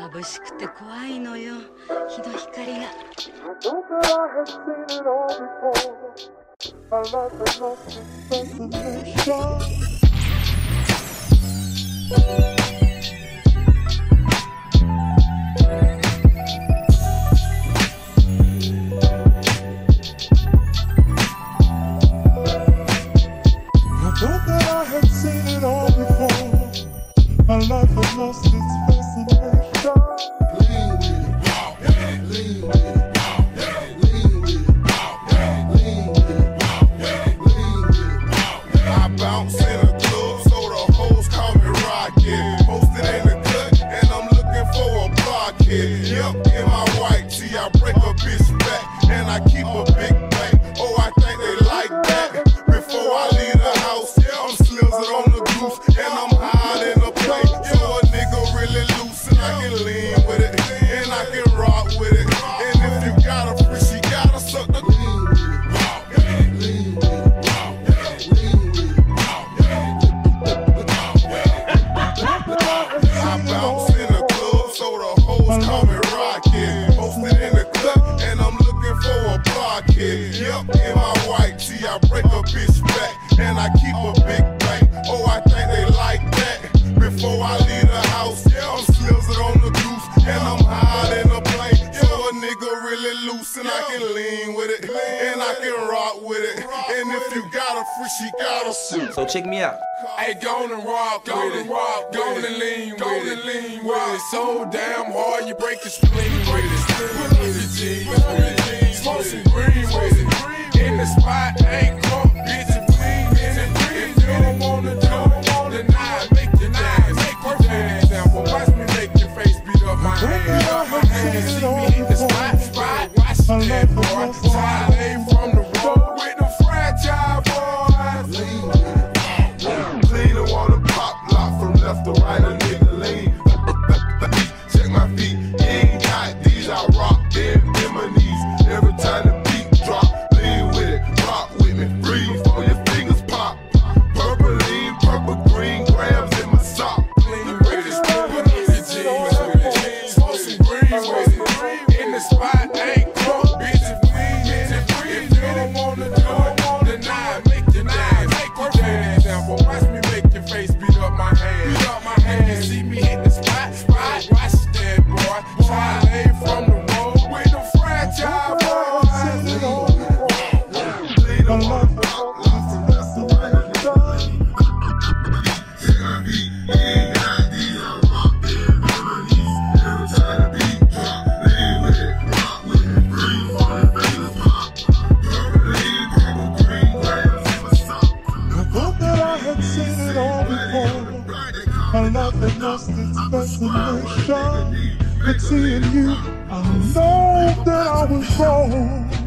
まぶしくて怖いのよ、日の光が。My life has lost its fascination. Lean with it, wow, yeah. Lean with it, wow, yeah. Lean with it, wow, yeah. Lean with it, wow, yeah. Lean with it, wow, yeah. I bounce in a club, so the hoes call me Rocket. Posted in the cut, and I'm looking for a blockhead. Yup, in my white tee, I break a bitch back, and I keep a big bang. Oh, I think they like that. Before I leave the house, yeah, I'm slizzing on the goose, and I'm hiding. Yup, in my white tee, I break a bitch back, and I keep a big bang. Oh, I think they like that. Before I leave the house, yeah, I'm slizzing on the goose, and I'm high in a plane. So a nigga really loose, and I can lean with it, and I can rock with it. And if you got a free, she got a suit. So check me out. Hey, gone and rock with it, gone and lean with it. So damn hard, you break your spleen with it. Smoke some green with it. In the spot, ain't crunk, bitch, and clean in it. If you don't wanna do it, then I make your nine. Perfect example, watch me make your face beat up my hand. My hand, see me in the spot, spot, watch me that boy. Tied lane from the road with the fragile boys. Lean with it. Clean, I wanna pop lock from left to right, a nigga lean. Check my feet, you ain't got these, I rock them in my knees. Every time the beat drop, lean with it, rock with me, breathe for your fingers pop. Purple lean, purple green, grabs in my sock. Lean with it, purple lean, jeans with it, smoke some green with it. In the spot, ain't crunk, bitch, if lean, if you don't wanna do it, deny, make your nine, make your dance. Now watch me make your face beat up my hand, beat up my hand. You see me hit the spot, spot, watch that boy, try lane from the road with a fragile. My life had lost its fascination. But seeing you, I know that I was wrong.